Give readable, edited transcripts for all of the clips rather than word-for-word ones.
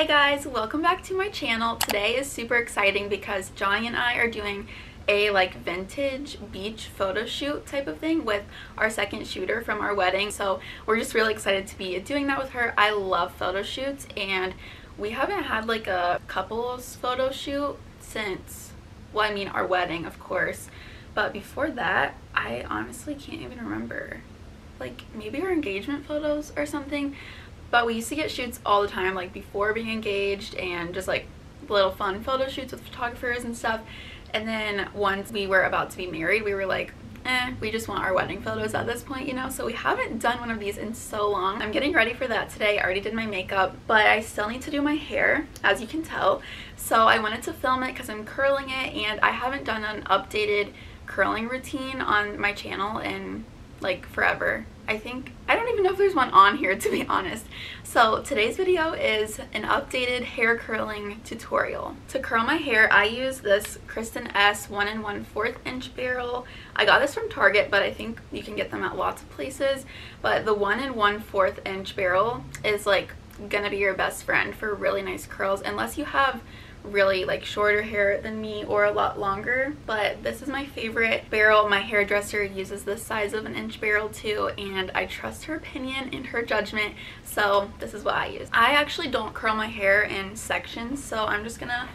Hey guys, welcome back to my channel. Today is super exciting because Johnny and I are doing a like vintage beach photo shoot type of thing with our second shooter from our wedding. So we're just really excited to be doing that with her. I love photo shoots and we haven't had like a couples photo shoot since, well, I mean our wedding of course, but before that I honestly can't even remember, like maybe our engagement photos or something. But we used to get shoots all the time, like before being engaged, and just like little fun photo shoots with photographers and stuff. And then once we were about to be married, we were like, we just want our wedding photos at this point, you know? So we haven't done one of these in so long. I'm getting ready for that today. I already did my makeup, but I still need to do my hair, as you can tell. So I wanted to film it because I'm curling it, and I haven't done an updated curling routine on my channel in like forever. I think, I don't even know if there's one on here, to be honest. So today's video is an updated hair curling tutorial. To curl my hair, I use this Kristin Ess 1 1/4 inch barrel. I got this from Target, but I think you can get them at lots of places. But the 1 1/4 inch barrel is like gonna be your best friend for really nice curls, unless you have really like shorter hair than me or a lot longer. But this is my favorite barrel. My hairdresser uses this size of an inch barrel too, and I trust her opinion and her judgment, so this is what I use. I actually don't curl my hair in sections, so I'm just gonna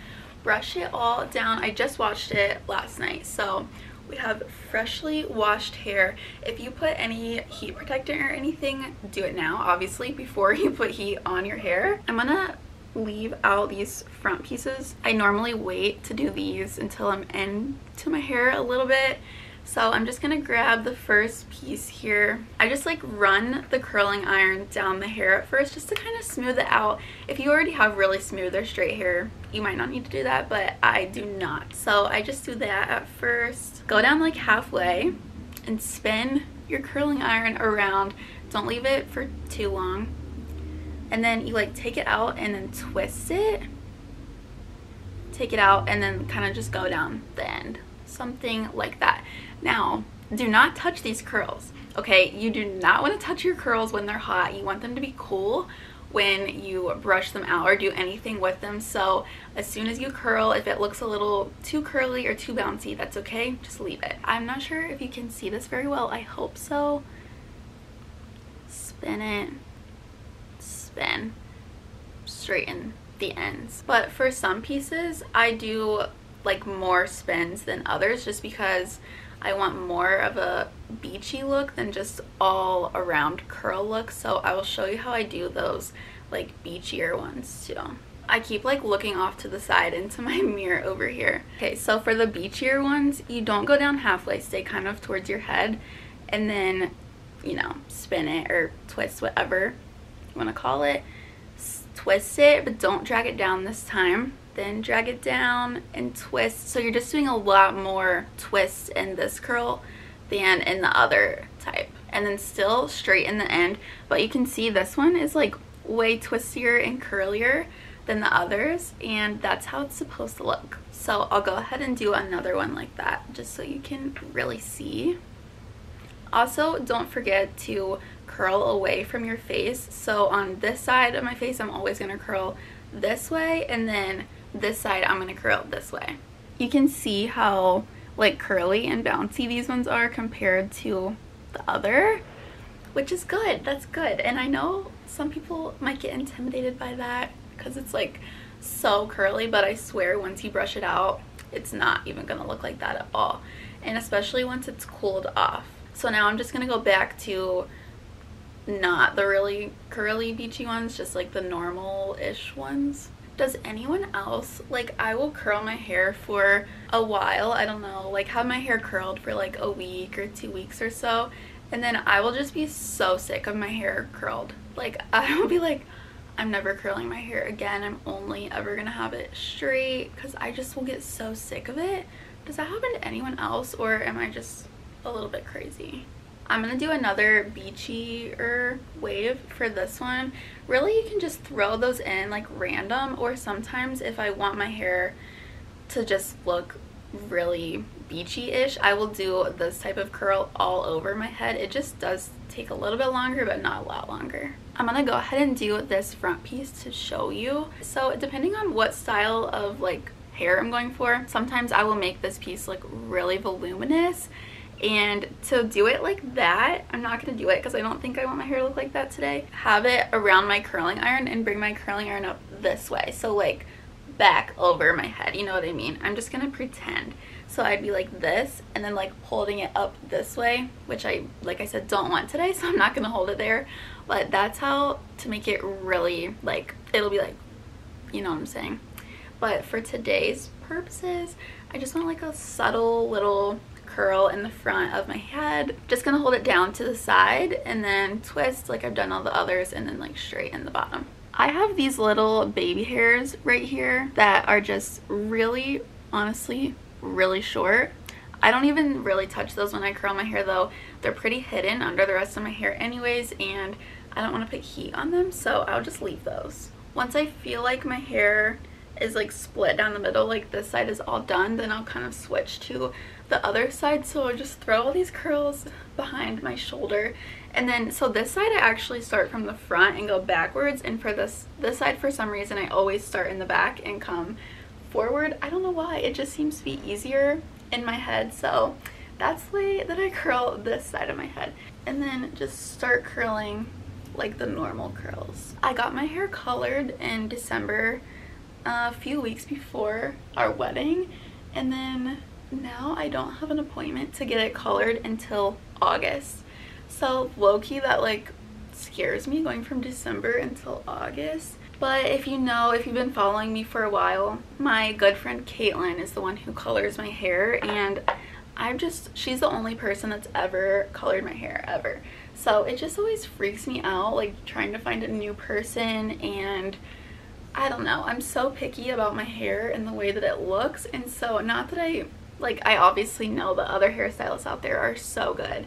brush it all down. I just washed it last night, so we have freshly washed hair. If you put any heat protectant or anything, do it now obviously before you put heat on your hair. I'm gonna leave out these front pieces. I normally wait to do these until I'm into my hair a little bit, so I'm just gonna grab the first piece here. I just like run the curling iron down the hair at first just to kind of smooth it out. If you already have really smooth or straight hair, you might not need to do that, but I do not, so I just do that at first. Go down like halfway and spin your curling iron around. Don't leave it for too long. And then you like take it out and then twist it, take it out, and then kind of just go down the end, something like that. Now do not touch these curls, okay? You do not want to touch your curls when they're hot. You want them to be cool when you brush them out or do anything with them. So as soon as you curl, if it looks a little too curly or too bouncy, that's okay, just leave it. I'm not sure if you can see this very well, I hope so. Spin it, then straighten the ends. But for some pieces I do like more spins than others, just because I want more of a beachy look than just all around curl look. So I will show you how I do those like beachier ones too. I keep like looking off to the side into my mirror over here. Okay, so for the beachier ones, you don't go down halfway, stay kind of towards your head, and then, you know, spin it or twist, whatever want to call it. Twist it, but don't drag it down this time. Then drag it down and twist. So you're just doing a lot more twist in this curl than in the other type. And then still straighten the end, but you can see this one is like way twistier and curlier than the others, and that's how it's supposed to look. So I'll go ahead and do another one like that just so you can really see. Also, don't forget to curl away from your face. So on this side of my face, I'm always going to curl this way, and then this side I'm going to curl this way. You can see how like curly and bouncy these ones are compared to the other, which is good. That's good. And I know some people might get intimidated by that because it's like so curly, but I swear once you brush it out, it's not even going to look like that at all, and especially once it's cooled off. So now I'm just going to go back to not the really curly beachy ones, just like the normal-ish ones. Does anyone else, like, I will curl my hair for a while, I don't know, like have my hair curled for like a week or 2 weeks or so, and then I will just be so sick of my hair curled. Like I will be like, I'm never curling my hair again, I'm only ever gonna have it straight, because I just will get so sick of it. Does that happen to anyone else, or am I just a little bit crazy? I'm gonna do another beachier wave for this one. Really, you can just throw those in like random, or sometimes if I want my hair to just look really beachy-ish, I will do this type of curl all over my head. It just does take a little bit longer, but not a lot longer. I'm gonna go ahead and do this front piece to show you. So depending on what style of like hair I'm going for, sometimes I will make this piece like really voluminous, and to do it like that, I'm not gonna do it because I don't think I want my hair to look like that today. Have it around my curling iron and bring my curling iron up this way, so like back over my head, you know what I mean? I'm just gonna pretend. So I'd be like this and then like holding it up this way, which I, like I said, don't want today, so I'm not gonna hold it there. But that's how to make it really like, it'll be like, you know what I'm saying? But for today's purposes, I just want like a subtle little curl in the front of my head. Just gonna hold it down to the side and then twist like I've done all the others, and then like straighten the bottom. I have these little baby hairs right here that are just really, honestly, really short. I don't even really touch those when I curl my hair though. They're pretty hidden under the rest of my hair anyways, and I don't want to put heat on them, so I'll just leave those. Once I feel like my hair is like split down the middle, like this side is all done, then I'll kind of switch to the other side. So I'll just throw all these curls behind my shoulder, and then so this side I actually start from the front and go backwards, and for this side, for some reason, I always start in the back and come forward. I don't know why, it just seems to be easier in my head, so that's the way that I curl this side of my head. And then just start curling like the normal curls. I got my hair colored in December, a few weeks before our wedding, and then now I don't have an appointment to get it colored until August. So low-key that like scares me, going from December until August. But if you know, if you've been following me for a while, my good friend Caitlin is the one who colors my hair, and I'm just, she's the only person that's ever colored my hair ever. So it just always freaks me out, like trying to find a new person, and I don't know, I'm so picky about my hair and the way that it looks. And so not that I, like, I obviously know the other hairstylists out there are so good.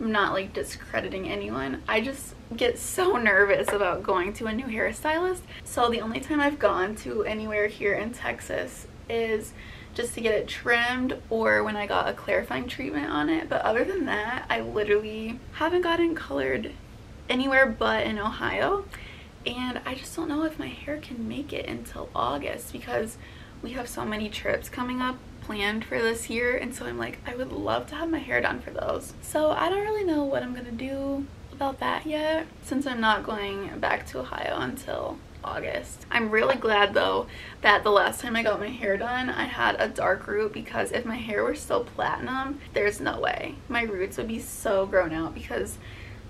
I'm not like discrediting anyone. I just get so nervous about going to a new hairstylist. So the only time I've gone to anywhere here in Texas is just to get it trimmed, or when I got a clarifying treatment on it. But other than that, I literally haven't gotten colored anywhere but in Ohio. And I just don't know if my hair can make it until August, because we have so many trips coming up planned for this year, and so I'm like, I would love to have my hair done for those. So I don't really know what I'm gonna do about that yet, since I'm not going back to Ohio until August. I'm really glad though that the last time I got my hair done, I had a dark root, because if my hair were still platinum, there's no way. My roots would be so grown out, because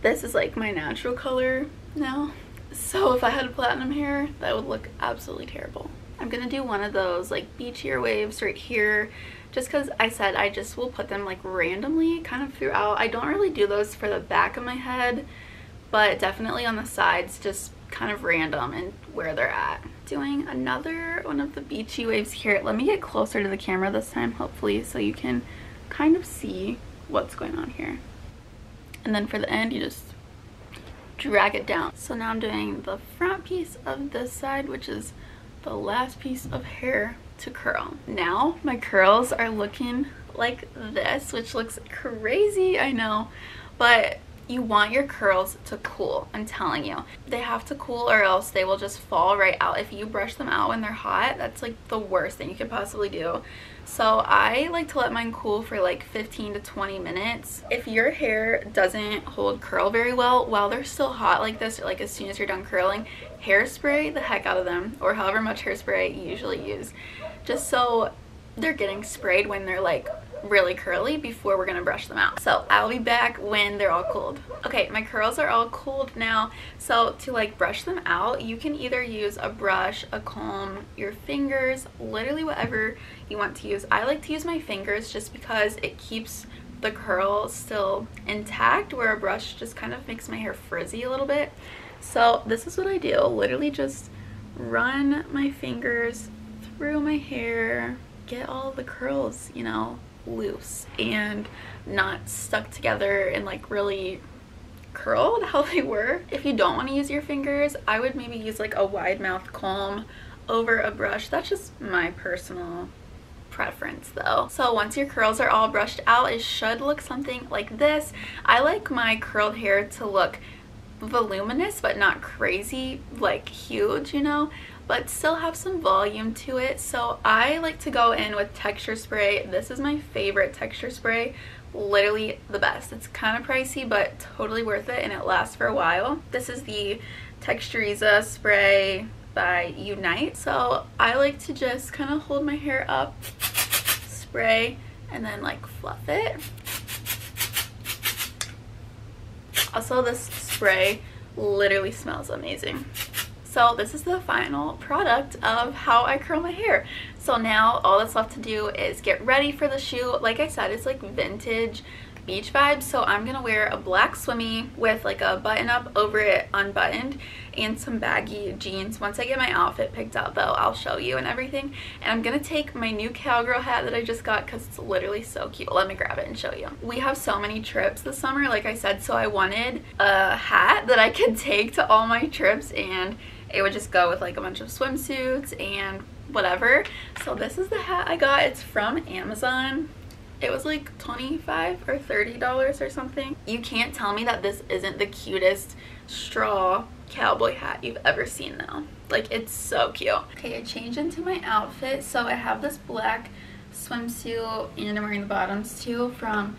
this is like my natural color now. So if I had platinum hair, that would look absolutely terrible. I'm gonna do one of those like beachier waves right here, just because I said I just will put them like randomly kind of throughout. I don't really do those for the back of my head, but definitely on the sides, just kind of random and where they're at. Doing another one of the beachy waves here. Let me get closer to the camera this time, hopefully, so you can kind of see what's going on here. And then for the end, you just drag it down. So now I'm doing the front piece of this side, which is the last piece of hair to curl. Now my curls are looking like this, which looks crazy, I know, but you want your curls to cool. I'm telling you, they have to cool, or else they will just fall right out. If you brush them out when they're hot, that's like the worst thing you could possibly do. So I like to let mine cool for like 15 to 20 minutes. If your hair doesn't hold curl very well while they're still hot like this, or like as soon as you're done curling, hairspray the heck out of them, or however much hairspray you usually use, just so they're getting sprayed when they're like really curly before we're gonna brush them out. So I'll be back when they're all cooled. Okay, my curls are all cooled now, so to like brush them out, you can either use a brush, a comb, your fingers, literally whatever you want to use. I like to use my fingers just because it keeps the curl still intact, where a brush just kind of makes my hair frizzy a little bit. So this is what I do, literally just run my fingers through my hair, get all the curls, you know, loose and not stuck together and like really curled how they were. If you don't want to use your fingers, I would maybe use like a wide mouth comb over a brush. That's just my personal preference though. So once your curls are all brushed out, it should look something like this. I like my curled hair to look voluminous but not crazy like huge, you know, but still have some volume to it. So I like to go in with texture spray. This is my favorite texture spray, literally the best. It's kind of pricey but totally worth it, and it lasts for a while. This is the Texturiza spray by Unite. So I like to just kind of hold my hair up, spray, and then like fluff it. Also, this spray literally smells amazing. So this is the final product of how I curl my hair. So now all that's left to do is get ready for the shoe. Like I said, it's like vintage beach vibes, so I'm gonna wear a black swimmy with like a button up over it unbuttoned and some baggy jeans. Once I get my outfit picked out though, I'll show you and everything. And I'm gonna take my new cowgirl hat that I just got because it's literally so cute. Let me grab it and show you. We have so many trips this summer, like I said, so I wanted a hat that I could take to all my trips and it would just go with like a bunch of swimsuits and whatever. So this is the hat I got. It's from Amazon. It was like $25 or $30 or something. You can't tell me that this isn't the cutest straw cowboy hat you've ever seen though. Like, it's so cute. Okay, I changed into my outfit. So I have this black swimsuit and I'm wearing the bottoms too from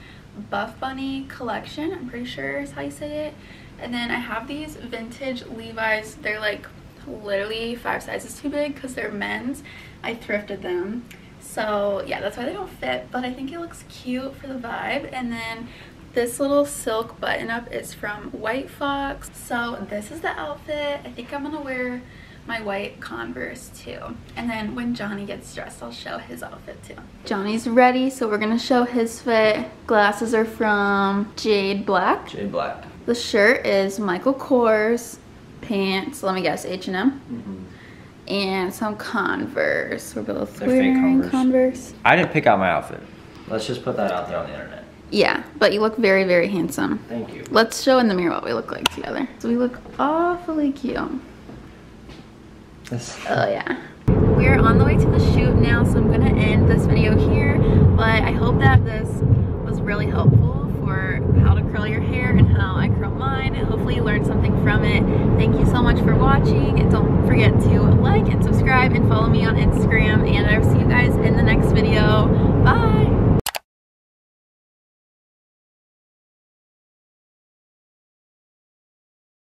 Buff Bunny collection, I'm pretty sure is how you say it. And then I have these vintage Levi's. They're like literally 5 sizes too big because they're men's. I thrifted them. So yeah, that's why they don't fit, but I think it looks cute for the vibe. And then this little silk button up is from White Fox. So this is the outfit. I think I'm gonna wear my white Converse too. And then when Johnny gets dressed, I'll show his outfit too. Johnny's ready, so we're gonna show his fit. Glasses are from Jade Black. Jade Black. The shirt is Michael Kors. Pants, let me guess, H&M. And some Converse. We're both wearing Converse. I didn't pick out my outfit. Let's just put that out there on the internet. Yeah, but you look very, very handsome. Thank you. Let's show in the mirror what we look like together. So we look awfully cute. Yes. Oh yeah. We're on the way to the shoot now, so I'm gonna end this video here. But I hope that this was really helpful for how to curl your hair and how I curl mine. Hopefully you learned something from it. Thank you so much for watching, and don't forget to like and subscribe and follow me on Instagram, and I'll see you guys in the next video. Bye!